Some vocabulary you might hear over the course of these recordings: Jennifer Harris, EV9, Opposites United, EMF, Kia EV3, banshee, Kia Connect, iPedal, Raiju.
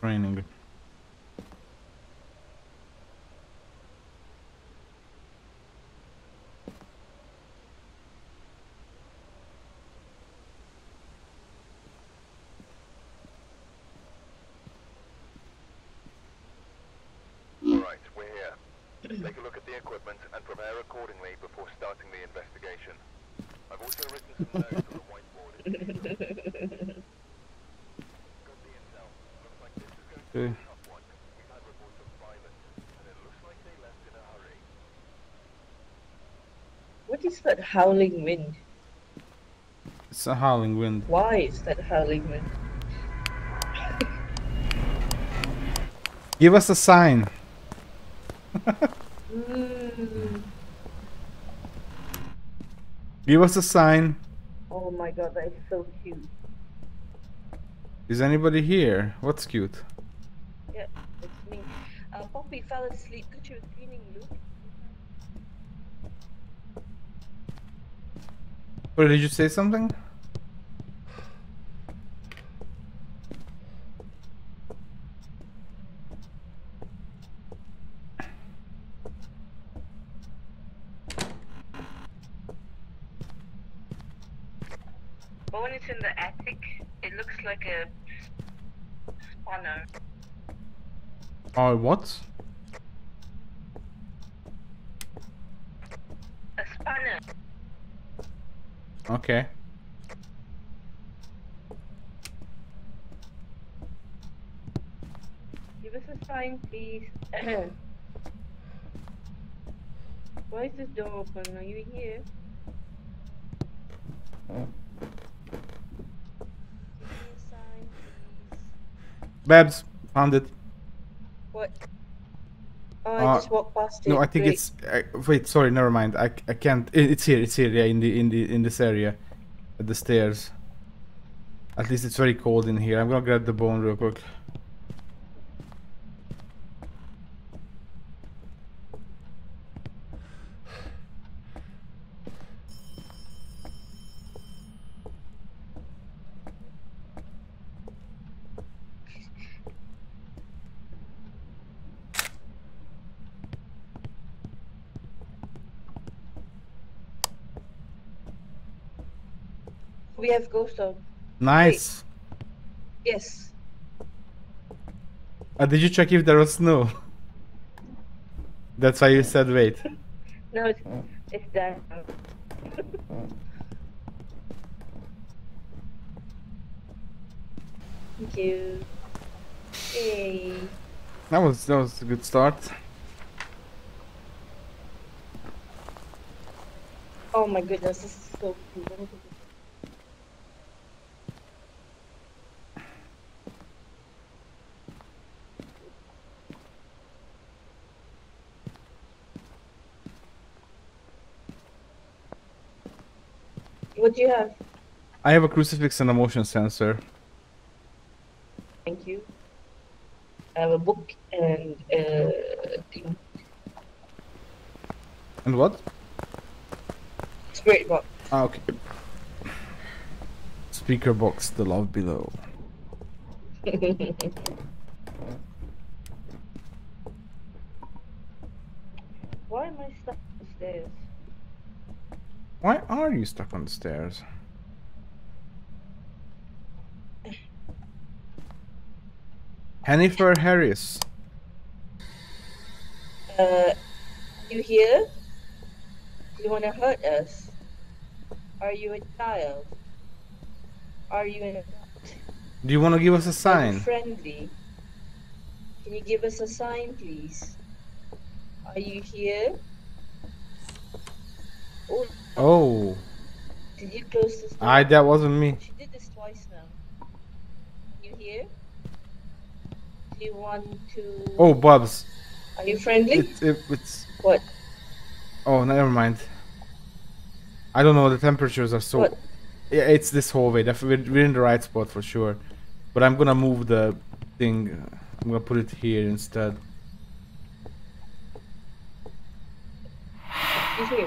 training. Take a look at the equipment and prepare accordingly before starting the investigation. I've also written some notes on the whiteboard. Got the intel. Looks like this is going to be a tough one. We've had reports of violence, and it looks like they left in a hurry. What is that howling wind? It's a howling wind. Why is that howling wind? Give us a sign. Give us a sign. Oh my god, that is so cute. Is anybody here? What's cute? Yeah, it's me. Poppy fell asleep. Could you be cleaning Luke? Well, did you say something? In the attic, it looks like a spawner. Oh, what? A spawner. Okay. Give us a sign, please. Why is this door open? Are you here? Oh. Babs, found it. What? Oh, I just walked past it. No, I think wait. It's. Wait, sorry, never mind. I can't. It's here. It's here. Yeah, in this area, at the stairs. At least it's very cold in here. I'm gonna grab the bone real quick. We have ghost on. Nice. Wait. Yes. Did you check if there was snow? That's why you said wait. No, it's there. Thank you. Yay. That was a good start. Oh my goodness, this is so cool. What do you have? I have a crucifix and a motion sensor. Thank you. I have a book and a thing. And what? Spirit box. Ah, okay. Speaker box, the love below. Why am I stuck upstairs? Why are you stuck on the stairs? Jennifer Harris. You here? You wanna hurt us? Are you a child? Are you an adult? Do you wanna give us a sign? Are you friendly? Can you give us a sign, please? Are you here? Oh. Oh. Did you close this door? That wasn't me. She did this twice now. You here? Do you want to... Oh, Bubs. Are you friendly? It's... What? Oh, never mind. I don't know, the temperatures are so... What? Yeah, it's this hallway. We're in the right spot for sure. But I'm gonna move the thing. I'm gonna put it here instead.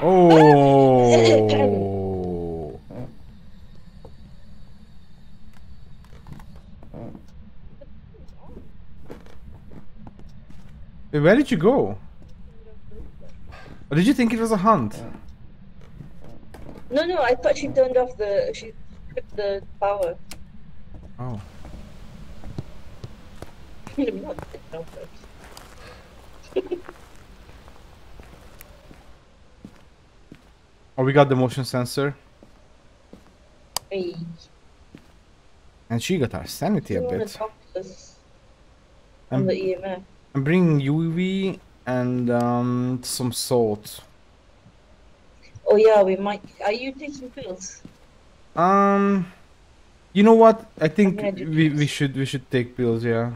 Oh. Wait, where did you go? Or did you think it was a hunt? No, I thought she turned off the... she took the power. Oh. I'm not dead now. Oh, we got the motion sensor. Hey. And she got our sanity a bit. I'm, the EMF. I'm bringing UV and some salt. Oh yeah, we might. Are you taking pills? You know what? I think we should take pills. Yeah.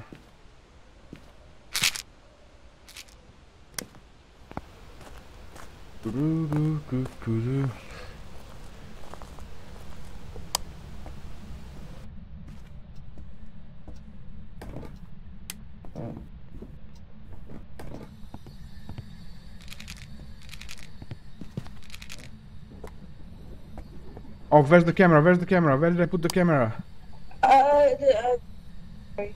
Oh, where's the camera? Where's the camera? Where did I put the camera? Sorry. I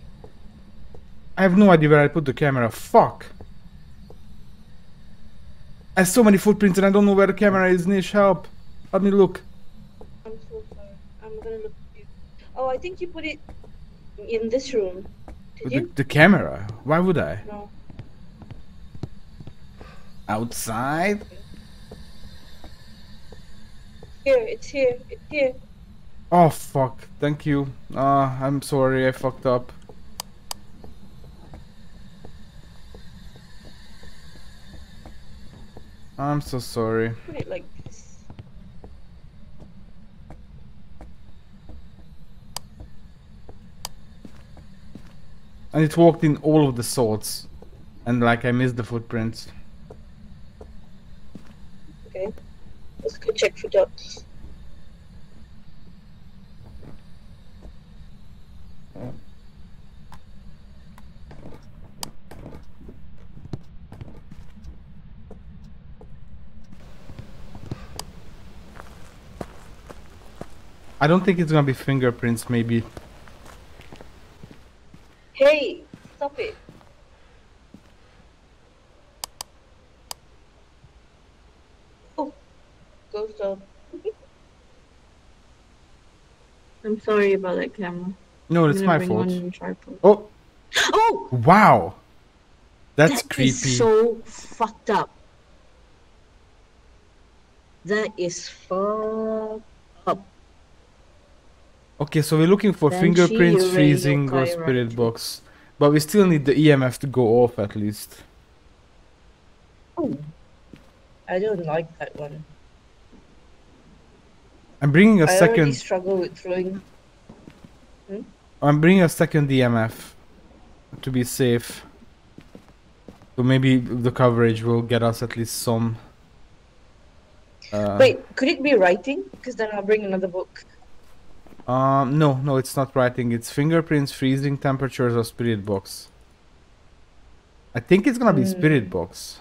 have no idea where I put the camera. Fuck! I have so many footprints and I don't know where the camera is. Nish, help! Let me look. I'm so sorry. I'm gonna look for you. Oh, I think you put it in this room. Did you? The camera? Why would I? No. Outside? Here, it's here, it's here. Oh fuck, thank you. I'm sorry, I fucked up. I'm so sorry. Put it like this. And it walked in all of the swords. And like I missed the footprints. Okay. Let's go check for dots. I don't think it's gonna be fingerprints, maybe. Hey, stop it. I'm sorry about that camera. No, it's my fault. Oh! Oh! Wow! That's creepy. That is so fucked up. That is fucked up. Okay, so we're looking for fingerprints, freezing, or spirit box. But we still need the EMF to go off at least. Oh. I don't like that one. I'm bringing a second. I already struggle with throwing. Hmm? I'm bringing a second EMF to be safe. So maybe the coverage will get us at least some. Wait, could it be writing? Because then I'll bring another book. No, it's not writing. It's fingerprints, freezing temperatures, or spirit box. I think it's gonna be spirit box.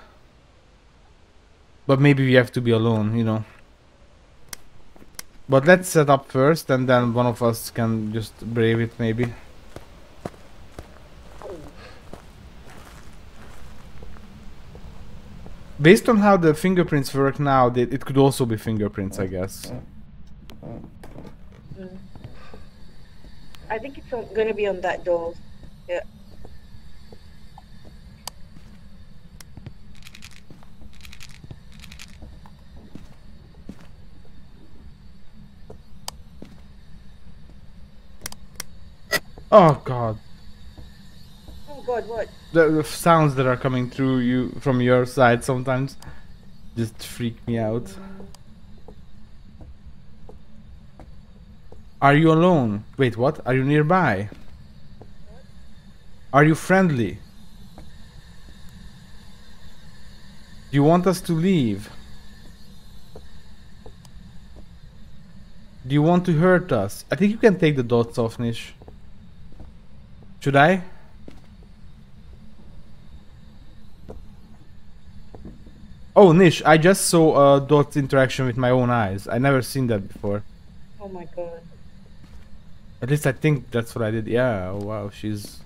But maybe we have to be alone, you know. But let's set up first, and then one of us can just brave it, maybe. Based on how the fingerprints work now, it could also be fingerprints, I guess. I think it's gonna be on that door. Yeah. Oh god. Oh god, what? The sounds that are coming through you from your side sometimes just freak me out. Are you alone? Wait, what? Are you nearby? What? Are you friendly? Do you want us to leave? Do you want to hurt us? I think you can take the dots off, Nish. Should I? Oh, Nish, I just saw a dot interaction with my own eyes. I never seen that before. Oh my god. At least I think that's what I did. Yeah, wow, she's...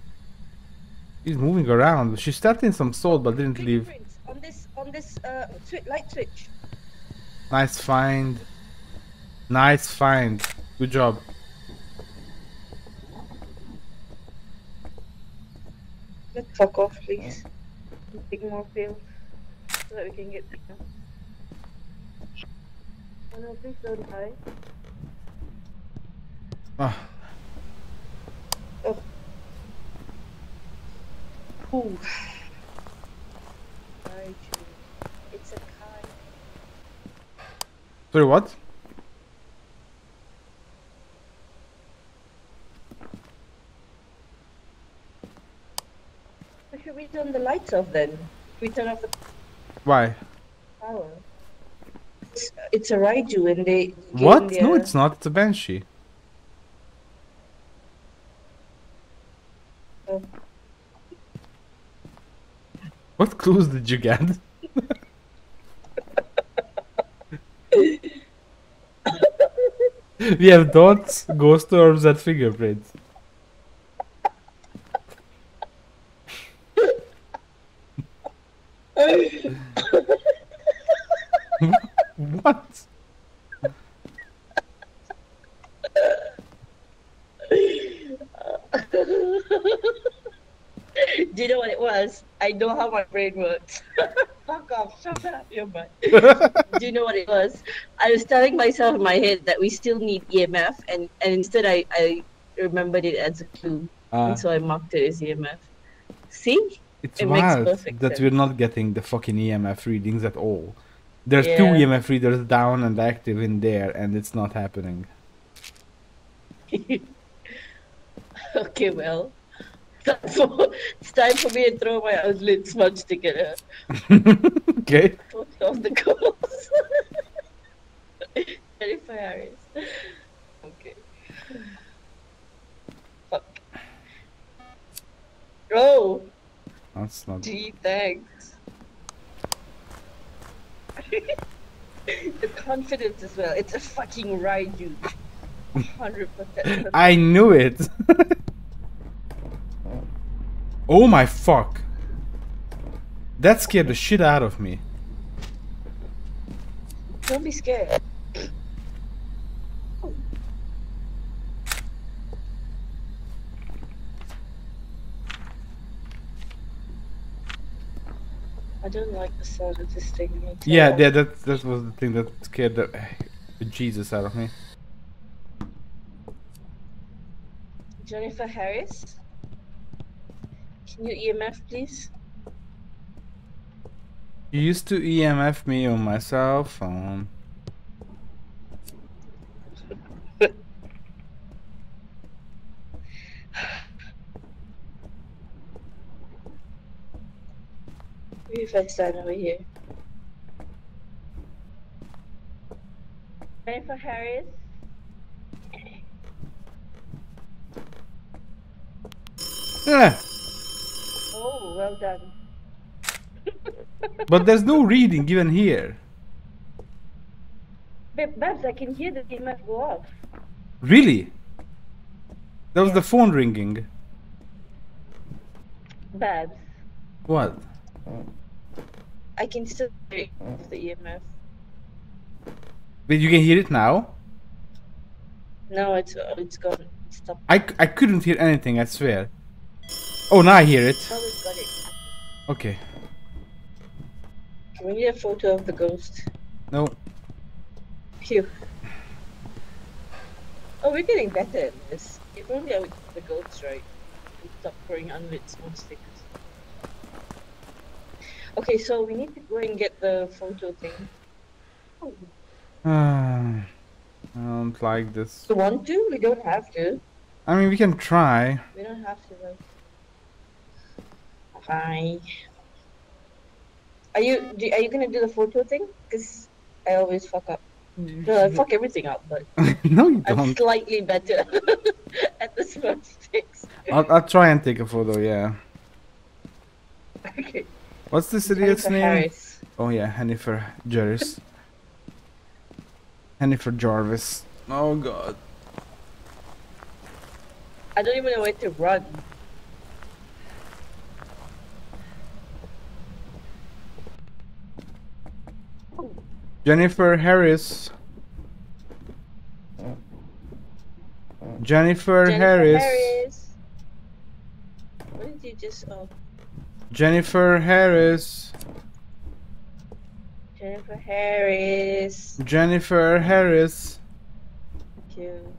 She's moving around. She stepped in some salt but didn't leave. On this light switch. Nice find. Nice find. Good job. Let's fuck off, please. Dig more field so that we can get bigger. Oh no, please don't die. Ah. Oh. Ooh. Raiju. It's a kite. Sorry, what? Should we turn the lights off then? Should we turn off the Why? Power. It's a Raiju and they What? Their... No, it's not. It's a banshee. Oh. What clues did you get? We have dots, ghost orbs, and fingerprints. What? Do you know what it was? I know how my brain works. Fuck off, shut up your butt. Do you know what it was? I was telling myself in my head that we still need EMF, and instead I remembered it as a clue. And so I marked it as EMF. See? It's wild that we're not getting the fucking EMF readings at all. There's two EMF readers down and active in there, and it's not happening. Okay, well, it's time for me to throw my outlet smudge stick at her. Okay. Put off the goals. Jennifer Harris. Okay. Fuck. Oh. That's not. Gee, thanks. The confidence as well. It's a fucking Raiju. 100%. I knew it. Oh my fuck. That scared the shit out of me. Don't be scared. I don't like the sound of this thing. Yeah, that was the thing that scared the Jesus out of me. Jennifer Harris, can you EMF please? You used to EMF me on my cell phone. Maybe if I stand over here. Jennifer Harris. Yeah. Oh, well done. But there's no reading given here. Babs, I can hear the EMF go off. Really? That was the phone ringing. Babs. What? I can still hear the EMF. But you can hear it now? No, it's gone. It's stopped. I couldn't hear anything, I swear. Oh, now I hear it. Oh, we got it. Okay. Can we need a photo of the ghost? No. Phew. Oh, we're getting better at this. If only I would get the ghosts right. And stop throwing unlit small stickers. Okay, so we need to go and get the photo thing. Oh. I don't like this. Do you want to? We don't have to. I mean, we can try. We don't have to, though. Hi. Are you gonna do the photo thing? Because I always fuck up. No, I fuck everything up, but... No, you don't. I'm slightly better at the smudge sticks. I'll try and take a photo, yeah. Okay. What's this idiot's name? Harris. Oh yeah, Jennifer Harris. Jennifer Jarvis. Oh god. I don't even know where to run. Jennifer Harris. Jennifer Harris. What did you just oh? Jennifer Harris. Thank you.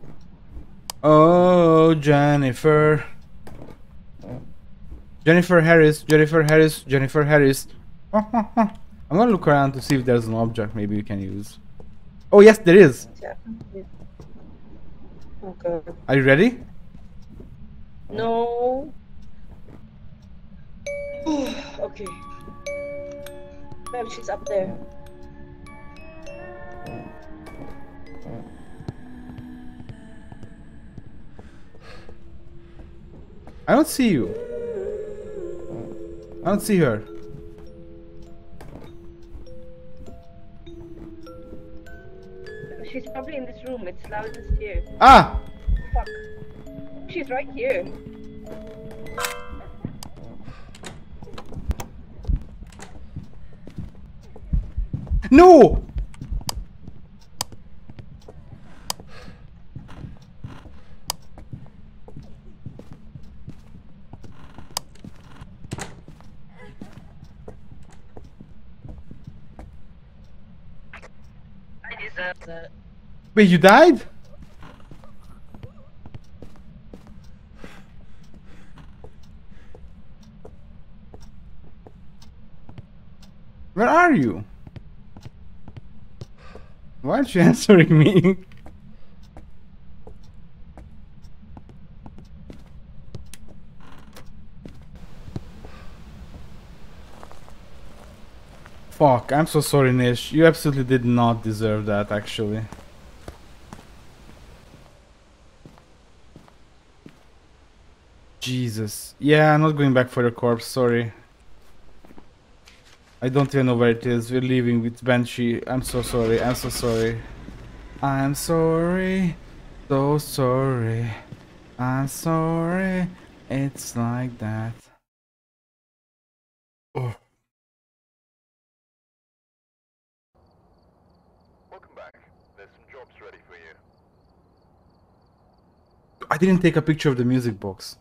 Oh, Jennifer. Jennifer Harris. Oh, oh, oh. I'm gonna look around to see if there's an object maybe we can use. Oh yes, there is. Okay. Are you ready? No. Okay. Maybe she's up there. I don't see you. I don't see her. She's probably in this room. It's loud as here. Ah! Fuck. She's right here. No! I deserve that. Wait, you died? Where are you? Why aren't you answering me? Fuck, I'm so sorry, Nish. You absolutely did not deserve that, actually. Jesus. Yeah, I'm not going back for your corpse, sorry. I don't even know where it is. We're leaving with Banshee. I'm so sorry. I'm so sorry. I'm sorry. So sorry. I'm sorry. It's like that. Oh. Welcome back. There's some jobs ready for you. I didn't take a picture of the music box.